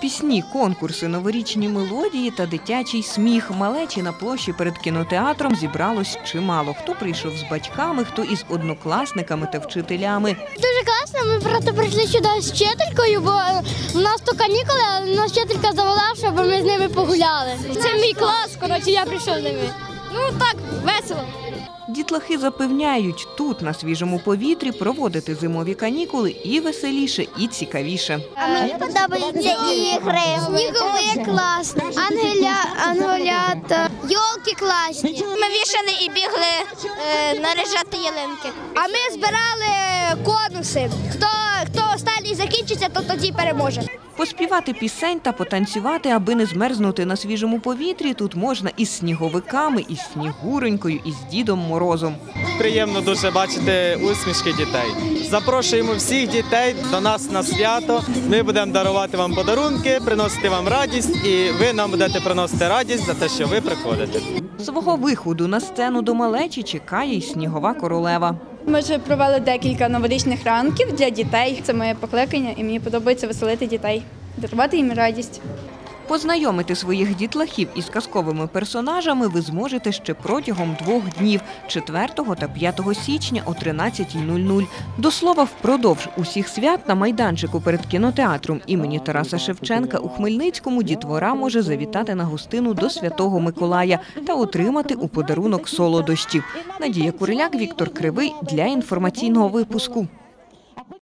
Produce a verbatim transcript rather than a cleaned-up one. Пісні, конкурси, новорічні мелодії та дитячий сміх. Малечі на площі перед кінотеатром зібралось чимало. Хто прийшов з батьками, хто із однокласниками та вчителями. Дуже класно, ми просто прийшли сюди з вчителькою, бо в нас то канікули, а нас вчителька завела, щоб ми з ними погуляли. Це мій клас, коротше, я прийшов з ними. Ну так, весело. Дітлахи запевняють, тут, на свіжому повітрі, проводити зимові канікули і веселіше, і цікавіше. А мені подобаються ігри. Снігові класні, ангелята, йолки класні. Ми вішали і бігли наряджати ялинки. А ми збирали конуси. Хто, хто останній закінчиться, то тоді переможе. Поспівати пісень та потанцювати, аби не змерзнути на свіжому повітрі, тут можна із сніговиками, із Снігуренькою, із Дідом Морозом. Приємно дуже бачити усмішки дітей. Запрошуємо всіх дітей до нас на свято. Ми будемо дарувати вам подарунки, приносити вам радість, і ви нам будете приносити радість за те, що ви приходите. Свого виходу на сцену до малечі чекає й снігова королева. Ми вже провели декілька новорічних ранків для дітей. Це моє покликання, і мені подобається веселити дітей, дарувати їм радість. Познайомити своїх дітлахів із казковими персонажами ви зможете ще протягом двох днів – четвертого та п'ятого січня о тринадцятій годині. До слова, впродовж усіх свят на майданчику перед кінотеатром імені Тараса Шевченка у Хмельницькому дітвора може завітати на гостину до Святого Миколая та отримати у подарунок солодощів. Надія Куриляк, Віктор Кривий для інформаційного випуску.